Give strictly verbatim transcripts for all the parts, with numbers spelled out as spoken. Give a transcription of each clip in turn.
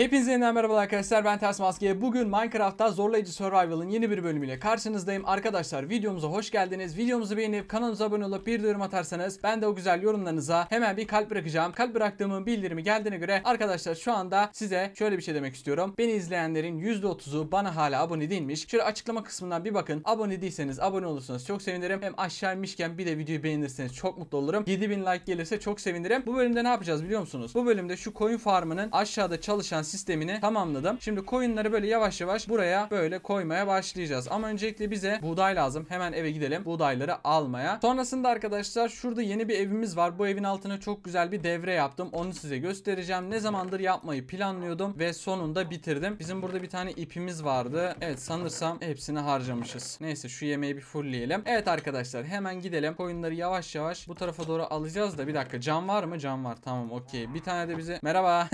Hepinize yeniden merhabalar arkadaşlar, ben Ters Maske. Bugün Minecraft'ta zorlayıcı survival'ın yeni bir bölümüyle karşınızdayım. Arkadaşlar videomuza hoş geldiniz. Videomuzu beğenip kanalımıza abone olup bir yorum atarsanız ben de o güzel yorumlarınıza hemen bir kalp bırakacağım. Kalp bıraktığımın bildirimi geldiğine göre arkadaşlar şu anda size şöyle bir şey demek istiyorum. Beni izleyenlerin yüzde otuzu bana hala abone değilmiş. Şöyle açıklama kısmından bir bakın. Abone değilseniz abone olursanız çok sevinirim. Hem aşağı inmişken bir de videoyu beğenirseniz çok mutlu olurum. yedi bin like gelirse çok sevinirim. Bu bölümde ne yapacağız biliyor musunuz? Bu bölümde şu coin farmının aşağıda çalışan sistemini tamamladım. Şimdi koyunları böyle yavaş yavaş buraya böyle koymaya başlayacağız. Ama öncelikle bize buğday lazım. Hemen eve gidelim buğdayları almaya. Sonrasında arkadaşlar şurada yeni bir evimiz var. Bu evin altına çok güzel bir devre yaptım. Onu size göstereceğim. Ne zamandır yapmayı planlıyordum ve sonunda bitirdim. Bizim burada bir tane ipimiz vardı. Evet sanırsam hepsini harcamışız. Neyse şu yemeği bir fullleyelim. Evet arkadaşlar hemen gidelim. Koyunları yavaş yavaş bu tarafa doğru alacağız da bir dakika cam var mı? Cam var. Tamam okey. Bir tane de bize merhaba.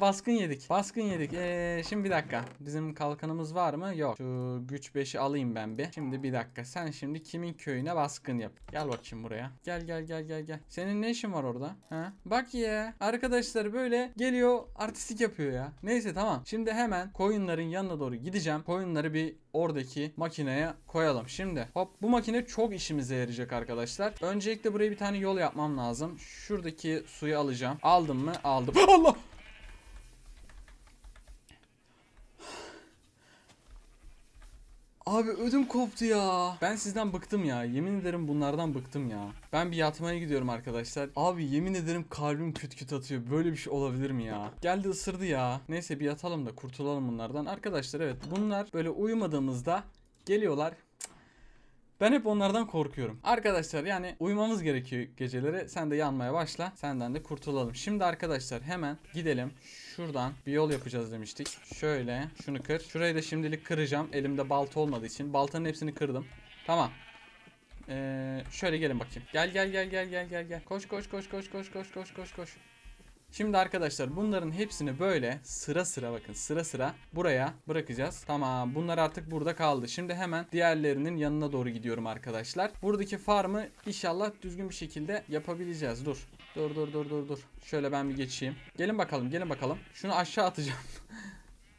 Baskın yedik. Baskın yedik. Ee, şimdi bir dakika. Bizim kalkanımız var mı? Yok. Şu güç beşi alayım ben bir. Şimdi bir dakika. Sen şimdi kimin köyüne baskın yap. Gel bakayım buraya. Gel gel gel gel gel. Senin ne işin var orada? Ha? Bak ya. Arkadaşlar böyle geliyor artistik yapıyor ya. Neyse tamam. Şimdi hemen koyunların yanına doğru gideceğim. Koyunları bir oradaki makineye koyalım. Şimdi hop bu makine çok işimize yarayacak arkadaşlar. Öncelikle buraya bir tane yol yapmam lazım. Şuradaki suyu alacağım. Aldım mı? Aldım. Allah! Abi ödüm koptu ya. Ben sizden bıktım ya. Yemin ederim bunlardan bıktım ya. Ben bir yatmaya gidiyorum arkadaşlar. Abi yemin ederim kalbim küt küt atıyor. Böyle bir şey olabilir mi ya? Geldi ısırdı ya. Neyse bir yatalım da kurtulalım bunlardan. Arkadaşlar evet bunlar böyle uyumadığımızda geliyorlar. Ben hep onlardan korkuyorum. Arkadaşlar yani uyumamız gerekiyor geceleri. Sen de yanmaya başla. Senden de kurtulalım. Şimdi arkadaşlar hemen gidelim. Şuradan bir yol yapacağız demiştik. Şöyle şunu kır. Şurayı da şimdilik kıracağım. Elimde balta olmadığı için. Baltanın hepsini kırdım. Tamam. Ee, şöyle gelin bakayım. Gel gel gel gel gel gel gel. Koş koş koş koş koş koş koş koş koş. Şimdi arkadaşlar bunların hepsini böyle sıra sıra bakın sıra sıra buraya bırakacağız. Tamam bunlar artık burada kaldı. Şimdi hemen diğerlerinin yanına doğru gidiyorum arkadaşlar. Buradaki farmı inşallah düzgün bir şekilde yapabileceğiz. Dur dur dur dur dur dur. Şöyle ben bir geçeyim. Gelin bakalım gelin bakalım. Şunu aşağı atacağım.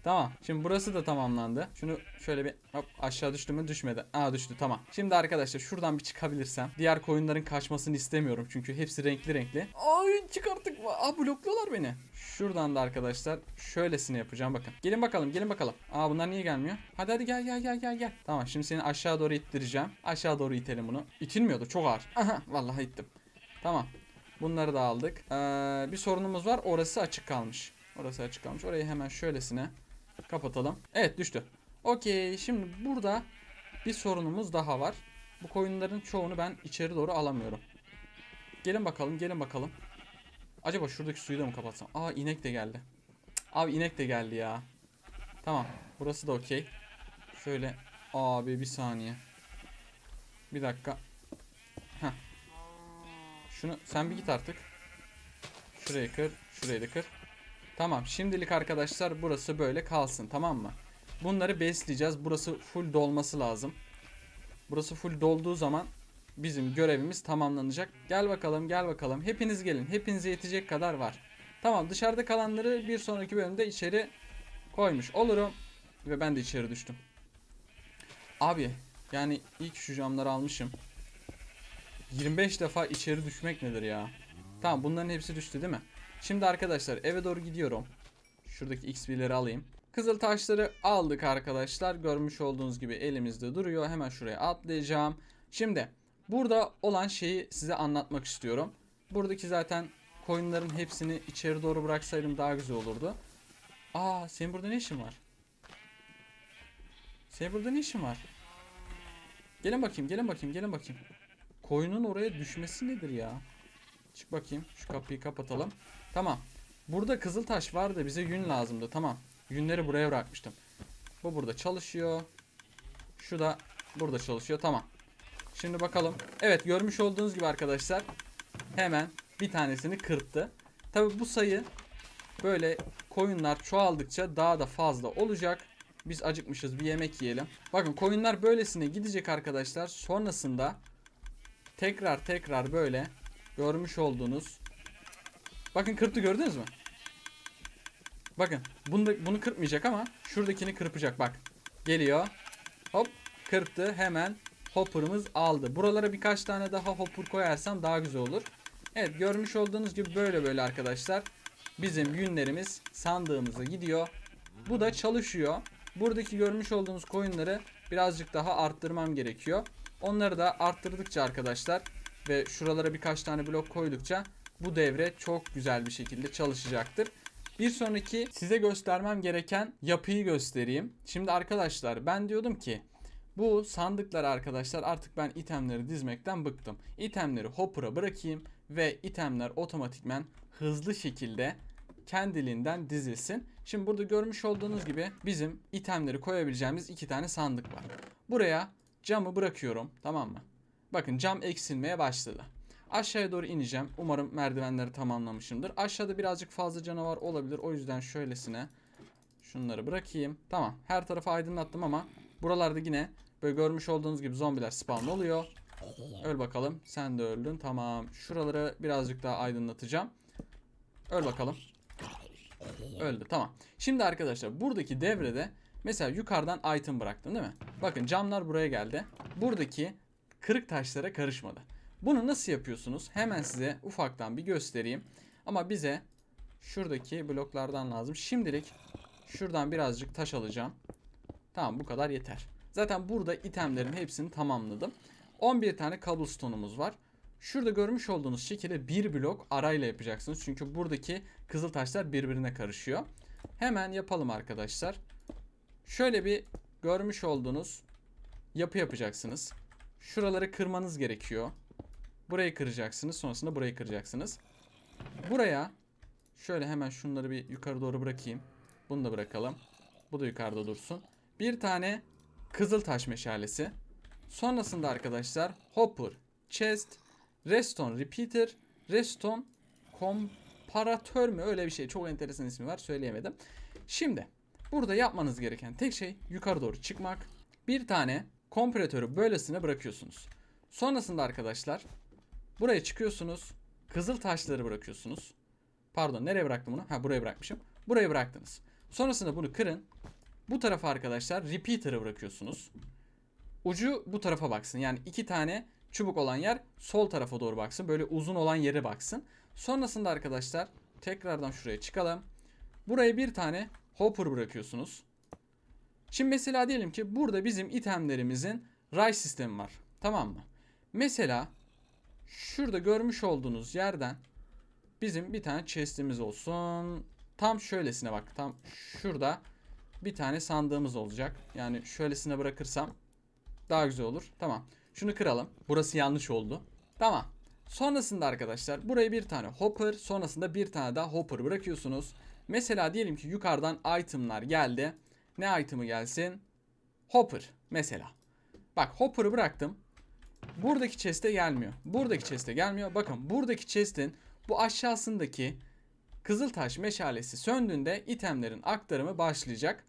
Tamam. Şimdi burası da tamamlandı. Şunu şöyle bir hop aşağı düştü mü? Düşmedi. Aa düştü. Tamam. Şimdi arkadaşlar şuradan bir çıkabilirsem. Diğer koyunların kaçmasını istemiyorum. Çünkü hepsi renkli renkli. Ay çıkarttık. Aa blokluyorlar beni. Şuradan da arkadaşlar şöylesini yapacağım. Bakın. Gelin bakalım. Gelin bakalım. Aa bunlar niye gelmiyor? Hadi hadi gel gel gel gel gel. Tamam. Şimdi seni aşağı doğru ittireceğim. Aşağı doğru itelim bunu. İtilmiyordu. Çok ağır. Aha. Vallahi ittim. Tamam. Bunları da aldık. Ee, bir sorunumuz var. Orası açık kalmış. Orası açık kalmış. Orayı hemen şöylesine kapatalım. Evet düştü. Okey. Şimdi burada bir sorunumuz daha var. Bu koyunların çoğunu ben içeri doğru alamıyorum. Gelin bakalım. Gelin bakalım. Acaba şuradaki suyu da mı kapatsam? Aa inek de geldi. Abi inek de geldi ya. Tamam. Burası da okey. Şöyle. Abi bir saniye. Bir dakika. Heh. Şunu sen bir git artık. Şurayı kır. Şurayı da kır. Tamam şimdilik arkadaşlar burası böyle kalsın tamam mı? Bunları besleyeceğiz. Burası full dolması lazım. Burası full dolduğu zaman bizim görevimiz tamamlanacak. Gel bakalım gel bakalım. Hepiniz gelin. Hepinize yetecek kadar var. Tamam dışarıda kalanları bir sonraki bölümde içeri koymuş olurum. Ve ben de içeri düştüm. Abi yani ilk şu camları almışım. yirmi beş defa içeri düşmek nedir ya? Tamam bunların hepsi düştü değil mi? Şimdi arkadaşlar eve doğru gidiyorum. Şuradaki X P'leri alayım. Kızıl taşları aldık arkadaşlar. Görmüş olduğunuz gibi elimizde duruyor. Hemen şuraya atlayacağım. Şimdi burada olan şeyi size anlatmak istiyorum. Buradaki zaten koyunların hepsini içeri doğru bıraksaydım daha güzel olurdu. Aa senin burada ne işin var? Senin burada ne işin var? Gelin bakayım gelin bakayım gelin bakayım. Koyunun oraya düşmesi nedir ya? Çık bakayım. Şu kapıyı kapatalım. Tamam. Burada kızıl taş vardı. Bize yün lazımdı. Tamam. Yünleri buraya bırakmıştım. Bu burada çalışıyor. Şu da burada çalışıyor. Tamam. Şimdi bakalım. Evet görmüş olduğunuz gibi arkadaşlar. Hemen bir tanesini kırptı. Tabi bu sayı böyle koyunlar çoğaldıkça daha da fazla olacak. Biz acıkmışız. Bir yemek yiyelim. Bakın koyunlar böylesine gidecek arkadaşlar. Sonrasında tekrar tekrar böyle görmüş olduğunuz. Bakın kırptı gördünüz mü? Bakın bunu, bunu kırpmayacak ama şuradakini kırpacak bak. Geliyor. Hop kırptı. Hemen hopper'ımız aldı. Buralara birkaç tane daha hopper koyarsam daha güzel olur. Evet, görmüş olduğunuz gibi böyle böyle arkadaşlar. Bizim yünlerimiz sandığımıza gidiyor. Bu da çalışıyor. Buradaki görmüş olduğunuz koyunları birazcık daha arttırmam gerekiyor. Onları da arttırdıkça arkadaşlar ve şuralara birkaç tane blok koydukça bu devre çok güzel bir şekilde çalışacaktır. Bir sonraki size göstermem gereken yapıyı göstereyim. Şimdi arkadaşlar ben diyordum ki bu sandıklar arkadaşlar artık ben itemleri dizmekten bıktım. İtemleri hopper'a bırakayım ve itemler otomatikmen hızlı şekilde kendiliğinden dizilsin. Şimdi burada görmüş olduğunuz gibi bizim itemleri koyabileceğimiz iki tane sandık var. Buraya camı bırakıyorum, tamam mı? Bakın cam eksilmeye başladı. Aşağıya doğru ineceğim. Umarım merdivenleri tamamlamışımdır. Aşağıda birazcık fazla canavar olabilir. O yüzden şöylesine şunları bırakayım. Tamam, her tarafı aydınlattım ama buralarda yine böyle görmüş olduğunuz gibi zombiler spawn oluyor. Öl bakalım. Sen de öldün. Tamam. Şuraları birazcık daha aydınlatacağım. Öl bakalım. Öldü. Tamam. Şimdi arkadaşlar buradaki devrede mesela yukarıdan item bıraktım değil mi? Bakın camlar buraya geldi. Buradaki kırık taşlara karışmadı. Bunu nasıl yapıyorsunuz? Hemen size ufaktan bir göstereyim. Ama bize şuradaki bloklardan lazım. Şimdilik şuradan birazcık taş alacağım. Tamam, bu kadar yeter. Zaten burada itemlerin hepsini tamamladım. on bir tane cobblestone'umuz var. Şurada görmüş olduğunuz şekilde bir blok arayla yapacaksınız. Çünkü buradaki kızıl taşlar birbirine karışıyor. Hemen yapalım arkadaşlar. Şöyle bir görmüş olduğunuz yapı yapacaksınız. Şuraları kırmanız gerekiyor. Burayı kıracaksınız. Sonrasında burayı kıracaksınız. Buraya şöyle hemen şunları bir yukarı doğru bırakayım. Bunu da bırakalım. Bu da yukarıda dursun. Bir tane kızıl taş meşalesi. Sonrasında arkadaşlar hopper, chest, redstone repeater, redstone komparatör mü? Öyle bir şey. Çok enteresan ismi var. Söyleyemedim. Şimdi burada yapmanız gereken tek şey yukarı doğru çıkmak. Bir tane komparatörü böylesine bırakıyorsunuz. Sonrasında arkadaşlar buraya çıkıyorsunuz. Kızıl taşları bırakıyorsunuz. Pardon, nereye bıraktım bunu? Ha, buraya bırakmışım. Buraya bıraktınız. Sonrasında bunu kırın. Bu tarafa arkadaşlar repeater'ı bırakıyorsunuz. Ucu bu tarafa baksın. Yani iki tane çubuk olan yer sol tarafa doğru baksın. Böyle uzun olan yere baksın. Sonrasında arkadaşlar tekrardan şuraya çıkalım. Buraya bir tane hopper bırakıyorsunuz. Şimdi mesela diyelim ki burada bizim itemlerimizin ray sistemi var. Tamam mı? Mesela şurada görmüş olduğunuz yerden bizim bir tane chest'imiz olsun. Tam şöylesine bak. Tam şurada bir tane sandığımız olacak. Yani şöylesine bırakırsam daha güzel olur. Tamam. Şunu kıralım. Burası yanlış oldu. Tamam. Sonrasında arkadaşlar buraya bir tane hopper, sonrasında bir tane daha hopper bırakıyorsunuz. Mesela diyelim ki yukarıdan itemlar geldi. Ne item'ı gelsin? Hopper mesela. Bak, hopper'ı bıraktım. Buradaki chest'e gelmiyor. Buradaki chest'e gelmiyor. Bakın buradaki chest'in bu aşağısındaki kızıltaş meşalesi söndüğünde itemlerin aktarımı başlayacak.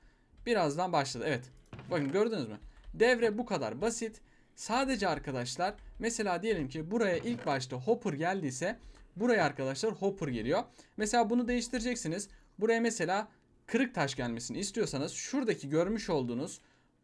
Birazdan başladı. Evet. Bakın gördünüz mü? Devre bu kadar basit. Sadece arkadaşlar mesela diyelim ki buraya ilk başta hopper geldiyse buraya arkadaşlar hopper geliyor. Mesela bunu değiştireceksiniz. Buraya mesela kırık taş gelmesini istiyorsanız şuradaki görmüş olduğunuz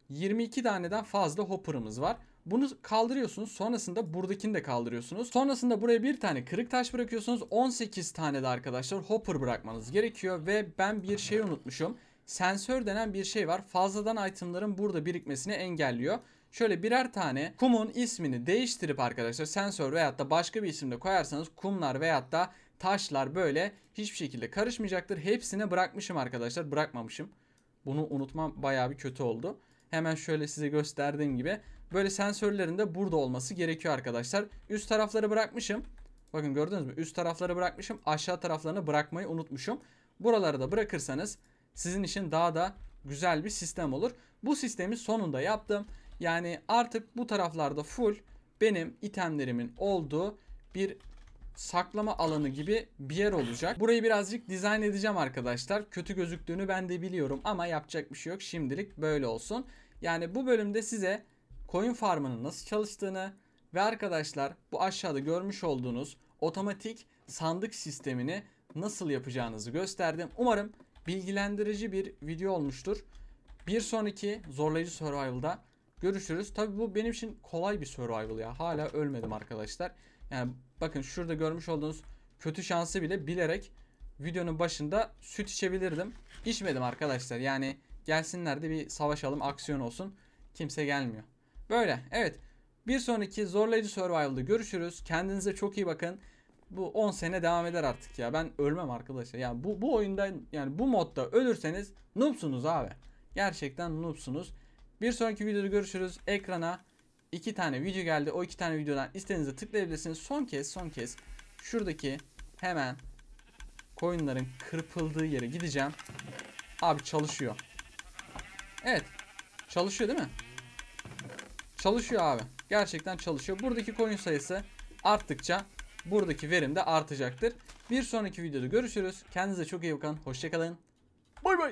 yirmi iki taneden fazla hopper'ımız var. Bunu kaldırıyorsunuz. Sonrasında buradakini de kaldırıyorsunuz. Sonrasında buraya bir tane kırık taş bırakıyorsunuz. on sekiz tane de arkadaşlar hopper bırakmanız gerekiyor. Ve ben bir şey unutmuşum. Sensör denen bir şey var. Fazladan itemların burada birikmesini engelliyor. Şöyle birer tane kumun ismini değiştirip arkadaşlar sensör veyahut da başka bir isimle koyarsanız kumlar veyahut da taşlar böyle hiçbir şekilde karışmayacaktır. Hepsine bırakmışım arkadaşlar. Bırakmamışım. Bunu unutmam bayağı bir kötü oldu. Hemen şöyle size gösterdiğim gibi böyle sensörlerin de burada olması gerekiyor arkadaşlar. Üst tarafları bırakmışım. Bakın gördünüz mü? Üst tarafları bırakmışım. Aşağı taraflarını bırakmayı unutmuşum. Buraları da bırakırsanız sizin için daha da güzel bir sistem olur. Bu sistemi sonunda yaptım. Yani artık bu taraflarda full benim itemlerimin olduğu bir saklama alanı gibi bir yer olacak. Burayı birazcık dizayn edeceğim arkadaşlar. Kötü gözüktüğünü ben de biliyorum ama yapacak bir şey yok. Şimdilik böyle olsun. Yani bu bölümde size koyun farmının nasıl çalıştığını ve arkadaşlar bu aşağıda görmüş olduğunuz otomatik sandık sistemini nasıl yapacağınızı gösterdim. Umarım bilgilendirici bir video olmuştur. Bir sonraki zorlayıcı survival'da görüşürüz. Tabi bu benim için kolay bir survival ya. Hala ölmedim arkadaşlar. Yani bakın şurada görmüş olduğunuz kötü şansı bile bilerek videonun başında süt içebilirdim. İçmedim arkadaşlar. Yani gelsinler de bir savaşalım, aksiyon olsun. Kimse gelmiyor. Böyle, evet. Bir sonraki zorlayıcı survival'da görüşürüz. Kendinize çok iyi bakın. Bu on sene devam eder artık ya. Ben ölmem arkadaşlar. Yani bu, bu oyunda, yani bu modda ölürseniz noobsunuz abi. Gerçekten noobsunuz. Bir sonraki videoda görüşürüz. Ekrana iki tane video geldi. O iki tane videodan istediğinizde tıklayabilirsiniz. Son kez son kez şuradaki hemen koyunların kırpıldığı yere gideceğim. Abi çalışıyor. Evet. Çalışıyor değil mi? Çalışıyor abi. Gerçekten çalışıyor. Buradaki koyun sayısı arttıkça buradaki verim de artacaktır. Bir sonraki videoda görüşürüz. Kendinize çok iyi bakın. Hoşçakalın. Bay bay.